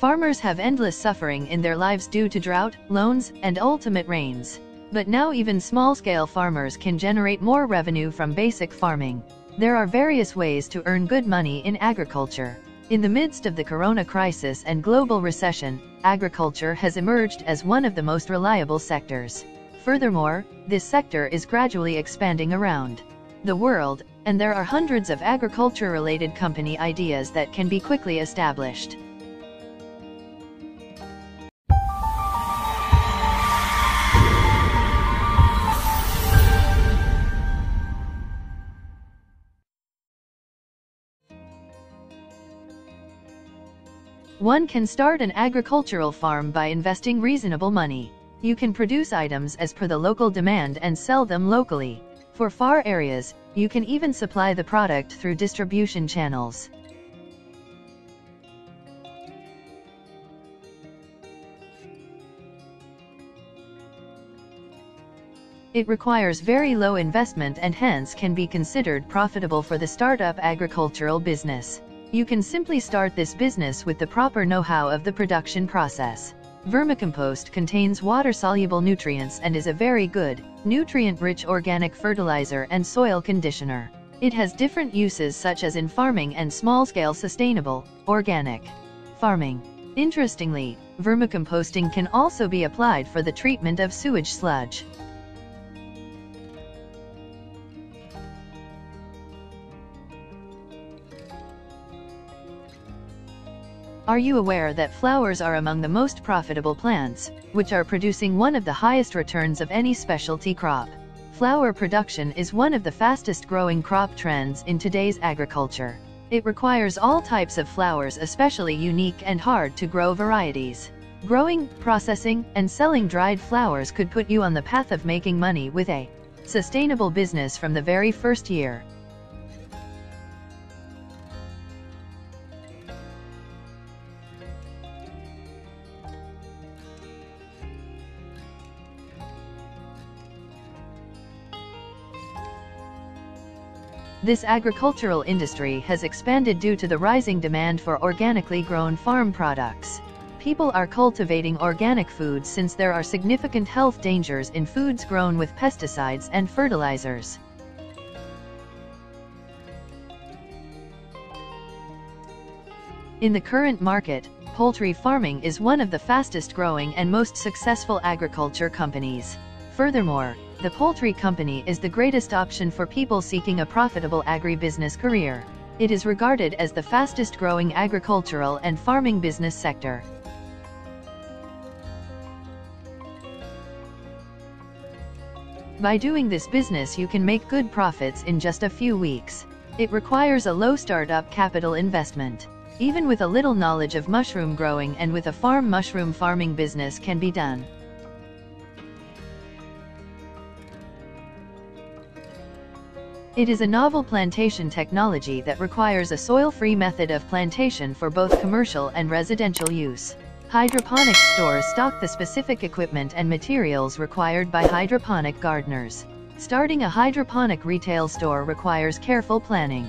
Farmers have endless suffering in their lives due to drought, loans, and ultimate rains. But now even small-scale farmers can generate more revenue from basic farming. There are various ways to earn good money in agriculture. In the midst of the corona crisis and global recession, agriculture has emerged as one of the most reliable sectors. Furthermore, this sector is gradually expanding around the world, and there are hundreds of agriculture-related company ideas that can be quickly established. One can start an agricultural farm by investing reasonable money. You can produce items as per the local demand and sell them locally. For far areas, you can even supply the product through distribution channels. It requires very low investment and hence can be considered profitable for the startup agricultural business. You can simply start this business with the proper know-how of the production process. Vermicompost contains water-soluble nutrients and is a very good, nutrient-rich organic fertilizer and soil conditioner. It has different uses such as in farming and small-scale sustainable, organic farming. Interestingly, vermicomposting can also be applied for the treatment of sewage sludge. Are you aware that flowers are among the most profitable plants, which are producing one of the highest returns of any specialty crop? Flower production is one of the fastest growing crop trends in today's agriculture. It requires all types of flowers, especially unique and hard to grow varieties. Growing, processing, and selling dried flowers could put you on the path of making money with a sustainable business from the very first year. This agricultural industry has expanded due to the rising demand for organically grown farm products. People are cultivating organic foods since there are significant health dangers in foods grown with pesticides and fertilizers. In the current market, poultry farming is one of the fastest growing and most successful agriculture companies. Furthermore, the poultry company is the greatest option for people seeking a profitable agribusiness career. It is regarded as the fastest growing agricultural and farming business sector. By doing this business, you can make good profits in just a few weeks. It requires a low startup capital investment. Even with a little knowledge of mushroom growing and with a farm, mushroom farming business can be done. It is a novel plantation technology that requires a soil-free method of plantation for both commercial and residential use. Hydroponics stores stock the specific equipment and materials required by hydroponic gardeners. Starting a hydroponic retail store requires careful planning.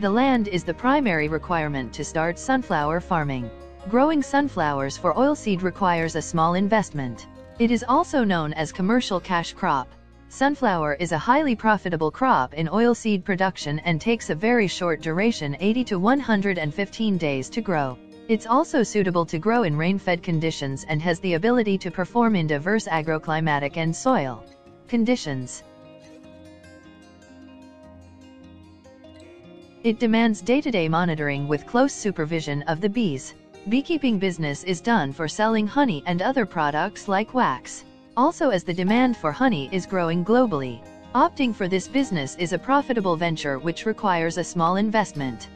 The land is the primary requirement to start sunflower farming. Growing sunflowers for oilseed requires a small investment. It is also known as commercial cash crop. Sunflower is a highly profitable crop in oilseed production and takes a very short duration, 80 to 115 days to grow. It's also suitable to grow in rain-fed conditions and has the ability to perform in diverse agroclimatic and soil conditions. It demands day-to-day monitoring with close supervision of the bees. Beekeeping business is done for selling honey and other products like wax. Also, as the demand for honey is growing globally, opting for this business is a profitable venture which requires a small investment.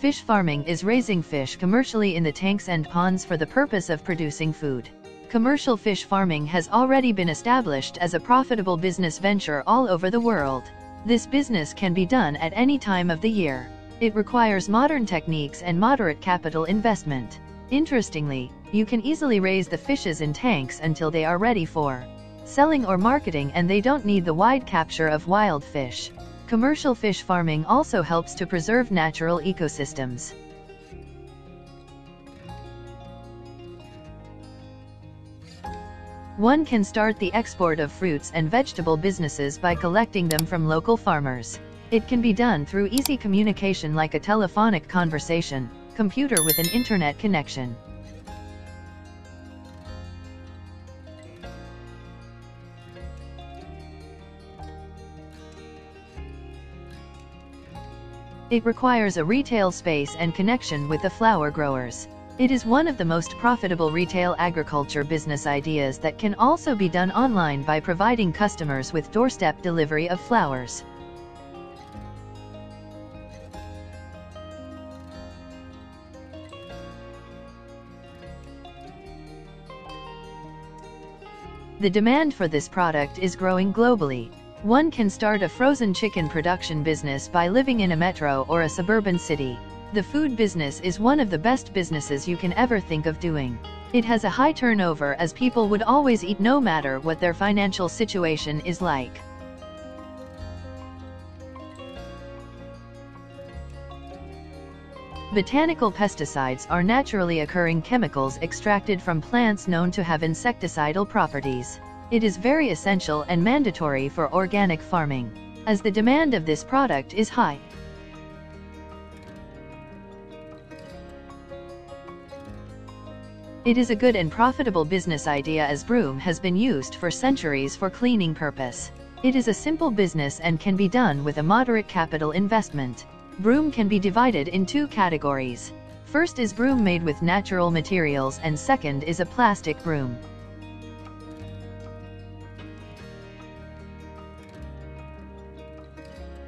Fish farming is raising fish commercially in the tanks and ponds for the purpose of producing food. Commercial fish farming has already been established as a profitable business venture all over the world. This business can be done at any time of the year. It requires modern techniques and moderate capital investment. Interestingly, You can easily raise the fishes in tanks until they are ready for selling or marketing, and they don't need the wide capture of wild fish. Commercial fish farming also helps to preserve natural ecosystems. One can start the export of fruits and vegetable businesses by collecting them from local farmers. It can be done through easy communication like a telephonic conversation, computer with an internet connection. It requires a retail space and connection with the flower growers. It is one of the most profitable retail agriculture business ideas that can also be done online by providing customers with doorstep delivery of flowers. The demand for this product is growing globally. One can start a frozen chicken production business by living in a metro or a suburban city. The food business is one of the best businesses you can ever think of doing. It has a high turnover as people would always eat no matter what their financial situation is like. Botanical pesticides are naturally occurring chemicals extracted from plants known to have insecticidal properties. It is very essential and mandatory for organic farming, as the demand of this product is high. It is a good and profitable business idea as broom has been used for centuries for cleaning purpose. It is a simple business and can be done with a moderate capital investment. Broom can be divided in two categories. First is broom made with natural materials and second is a plastic broom.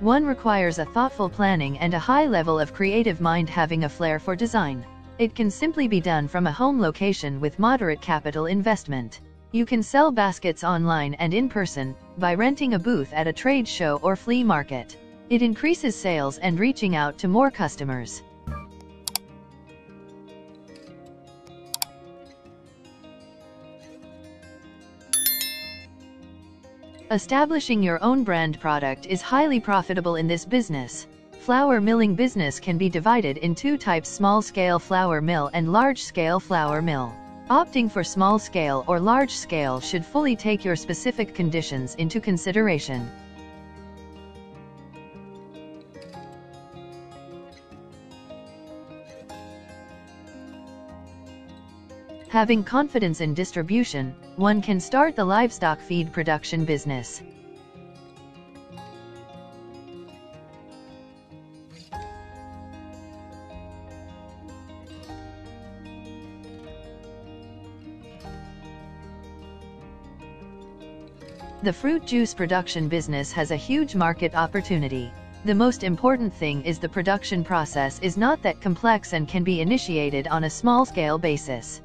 One requires a thoughtful planning and a high level of creative mind, having a flair for design. It can simply be done from a home location with moderate capital investment. You can sell baskets online and in person by renting a booth at a trade show or flea market. It increases sales and reaching out to more customers. Establishing your own brand product is highly profitable in this business. Flour milling business can be divided in two types: small-scale flour mill and large-scale flour mill. Opting for small-scale or large-scale should fully take your specific conditions into consideration. Having confidence in distribution, one can start the livestock feed production business. The fruit juice production business has a huge market opportunity. The most important thing is the production process is not that complex and can be initiated on a small-scale basis.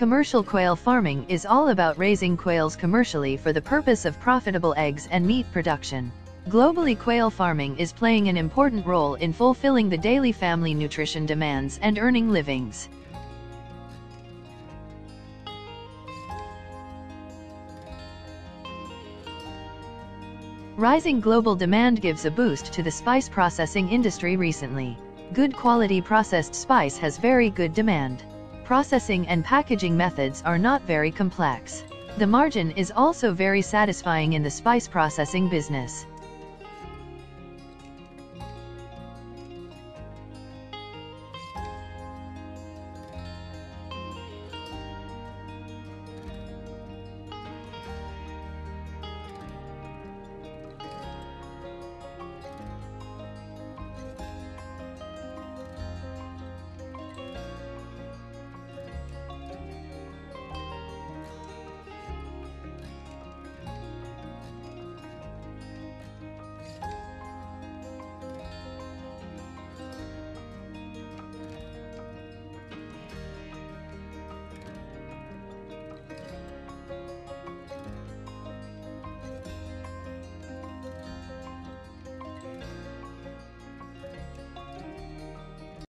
Commercial quail farming is all about raising quails commercially for the purpose of profitable eggs and meat production. Globally, quail farming is playing an important role in fulfilling the daily family nutrition demands and earning livings. Rising global demand gives a boost to the spice processing industry recently. Good quality processed spice has very good demand. Processing and packaging methods are not very complex. The margin is also very satisfying in the spice processing business.